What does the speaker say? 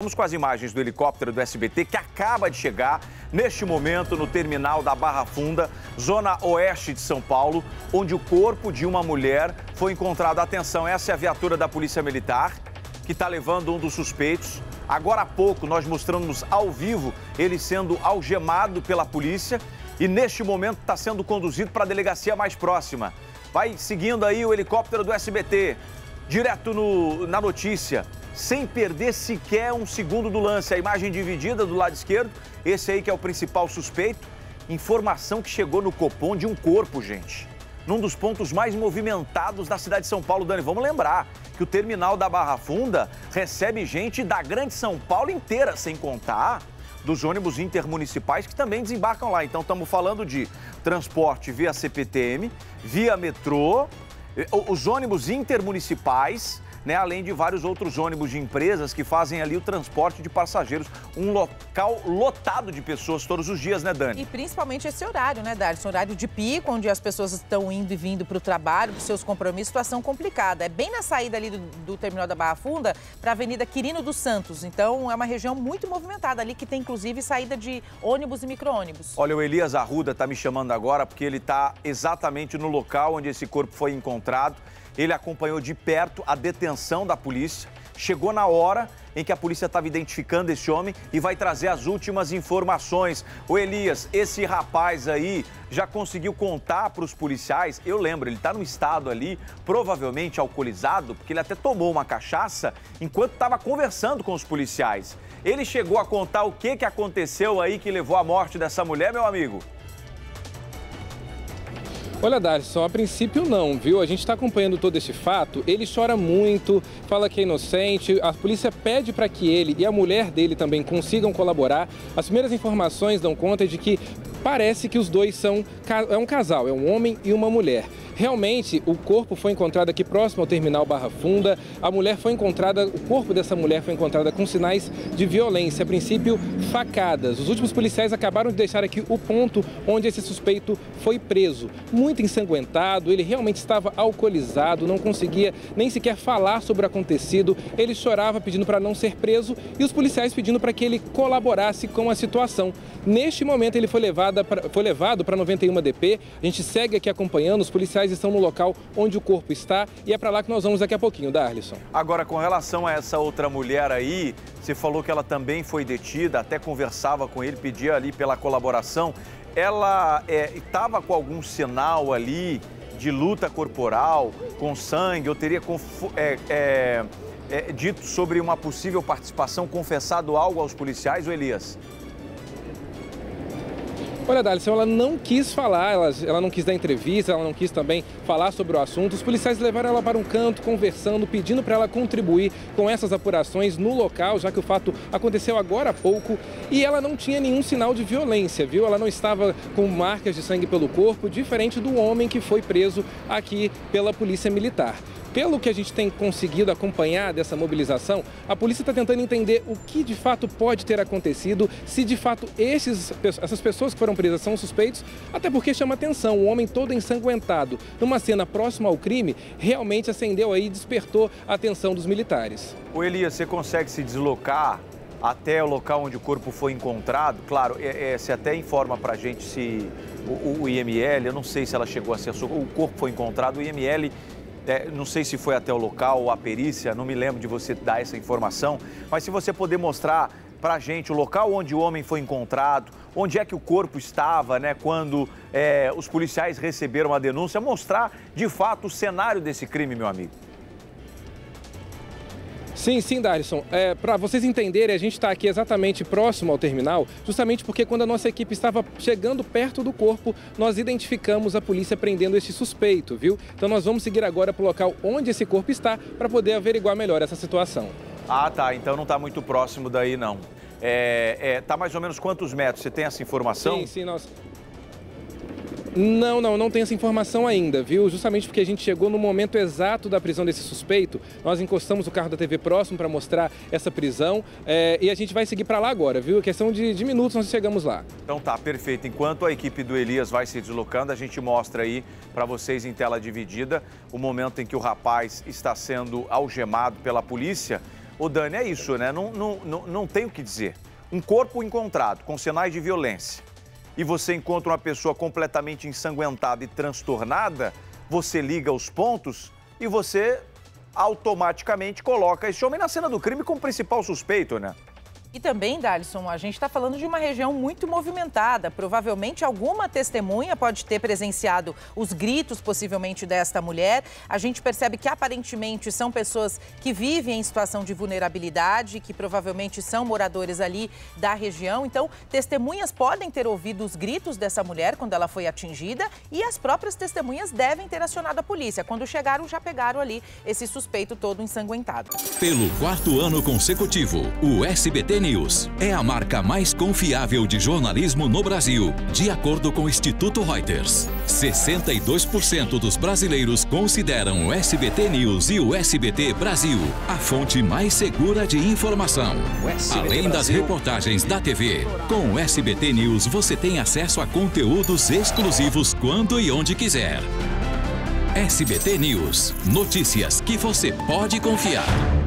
Vamos com as imagens do helicóptero do SBT que acaba de chegar neste momento no terminal da Barra Funda, zona oeste de São Paulo, onde o corpo de uma mulher foi encontrado. Atenção, essa é a viatura da Polícia Militar que está levando um dos suspeitos. Agora há pouco nós mostramos ao vivo ele sendo algemado pela polícia e neste momento está sendo conduzido para a delegacia mais próxima. Vai seguindo aí o helicóptero do SBT, direto na notícia, sem perder sequer um segundo do lance. A imagem dividida do lado esquerdo, esse aí que é o principal suspeito. Informação que chegou no Copom de um corpo, gente. Num dos pontos mais movimentados da cidade de São Paulo, Dani. Vamos lembrar que o terminal da Barra Funda recebe gente da grande São Paulo inteira, sem contar dos ônibus intermunicipais que também desembarcam lá. Então, estamos falando de transporte via CPTM, via metrô, os ônibus intermunicipais, né, além de vários outros ônibus de empresas que fazem ali o transporte de passageiros. Um local lotado de pessoas todos os dias, né, Dani? E principalmente esse horário, né, Dani? Esse horário de pico, onde as pessoas estão indo e vindo para o trabalho, para os seus compromissos, situação complicada. É bem na saída ali do terminal da Barra Funda para a Avenida Quirino dos Santos. Então, é uma região muito movimentada ali, que tem, inclusive, saída de ônibus e micro-ônibus. Olha, o Elias Arruda está me chamando agora, porque ele está exatamente no local onde esse corpo foi encontrado. Ele acompanhou de perto a detenção da polícia, chegou na hora em que a polícia estava identificando esse homem e vai trazer as últimas informações. O Elias, esse rapaz aí já conseguiu contar para os policiais, eu lembro, ele está num estado ali, provavelmente alcoolizado, porque ele até tomou uma cachaça enquanto estava conversando com os policiais. Ele chegou a contar o que aconteceu aí que levou à morte dessa mulher, meu amigo? Olha, Darson, a princípio não, viu? A gente está acompanhando todo esse fato, ele chora muito, fala que é inocente, a polícia pede para que ele e a mulher dele também consigam colaborar. As primeiras informações dão conta de que parece que os dois são um casal, é um homem e uma mulher. Realmente, o corpo foi encontrado aqui próximo ao terminal Barra Funda. A mulher foi encontrada, o corpo dessa mulher foi encontrado com sinais de violência, a princípio facadas. Os últimos policiais acabaram de deixar aqui o ponto onde esse suspeito foi preso. Muito ensanguentado, ele realmente estava alcoolizado, não conseguia nem sequer falar sobre o acontecido. Ele chorava pedindo para não ser preso e os policiais pedindo para que ele colaborasse com a situação. Neste momento, ele foi levado para 91DP. A gente segue aqui acompanhando, os policiais estão no local onde o corpo está e é para lá que nós vamos daqui a pouquinho, Darlison. Agora, com relação a essa outra mulher aí, você falou que ela também foi detida, até conversava com ele, pedia ali pela colaboração. Ela estava com algum sinal ali de luta corporal, com sangue, eu teria dito sobre uma possível participação, confessado algo aos policiais, ou Elias? Olha, Darlison, ela não quis falar, ela não quis dar entrevista, ela não quis também falar sobre o assunto. Os policiais levaram ela para um canto, conversando, pedindo para ela contribuir com essas apurações no local, já que o fato aconteceu agora há pouco. E ela não tinha nenhum sinal de violência, viu? Ela não estava com marcas de sangue pelo corpo, diferente do homem que foi preso aqui pela Polícia Militar. Pelo que a gente tem conseguido acompanhar dessa mobilização, a polícia está tentando entender o que de fato pode ter acontecido, se de fato essas pessoas que foram presas são suspeitos, até porque chama atenção, o homem todo ensanguentado, numa cena próxima ao crime, realmente acendeu aí e despertou a atenção dos militares. Ô Elias, você consegue se deslocar até o local onde o corpo foi encontrado? Claro, você até informa pra gente se o IML, eu não sei se ela chegou a ser, o corpo foi encontrado, o IML... não sei se foi até o local ou a perícia, não me lembro de você dar essa informação, mas se você puder mostrar pra gente o local onde o homem foi encontrado, onde é que o corpo estava, né, quando os policiais receberam a denúncia, mostrar de fato o cenário desse crime, meu amigo. Sim, Darlison. Para vocês entenderem, a gente está aqui exatamente próximo ao terminal, justamente porque quando a nossa equipe estava chegando perto do corpo, nós identificamos a polícia prendendo este suspeito, viu? Então nós vamos seguir agora para o local onde esse corpo está para poder averiguar melhor essa situação. Ah, tá. Então não está muito próximo daí, não. Tá mais ou menos quantos metros? Você tem essa informação? Sim, nós... Não tem essa informação ainda, viu? Justamente porque a gente chegou no momento exato da prisão desse suspeito, nós encostamos o carro da TV próximo para mostrar essa prisão e a gente vai seguir para lá agora, viu? Questão de minutos nós chegamos lá. Então tá, perfeito. Enquanto a equipe do Elias vai se deslocando, a gente mostra aí para vocês em tela dividida o momento em que o rapaz está sendo algemado pela polícia. Ô, Dani, é isso, né? Não tem o que dizer. Um corpo encontrado com sinais de violência e você encontra uma pessoa completamente ensanguentada e transtornada, você liga os pontos e você automaticamente coloca esse homem na cena do crime como principal suspeito, né? E também, Dalisson, a gente está falando de uma região muito movimentada. Provavelmente alguma testemunha pode ter presenciado os gritos, possivelmente, desta mulher. A gente percebe que, aparentemente, são pessoas que vivem em situação de vulnerabilidade, que provavelmente são moradores ali da região. Então, testemunhas podem ter ouvido os gritos dessa mulher quando ela foi atingida e as próprias testemunhas devem ter acionado a polícia. Quando chegaram, já pegaram ali esse suspeito todo ensanguentado. Pelo 4º ano consecutivo, o SBT News é a marca mais confiável de jornalismo no Brasil, de acordo com o Instituto Reuters. 62% dos brasileiros consideram o SBT News e o SBT Brasil a fonte mais segura de informação. Além das reportagens da TV, com o SBT News você tem acesso a conteúdos exclusivos quando e onde quiser. SBT News, notícias que você pode confiar.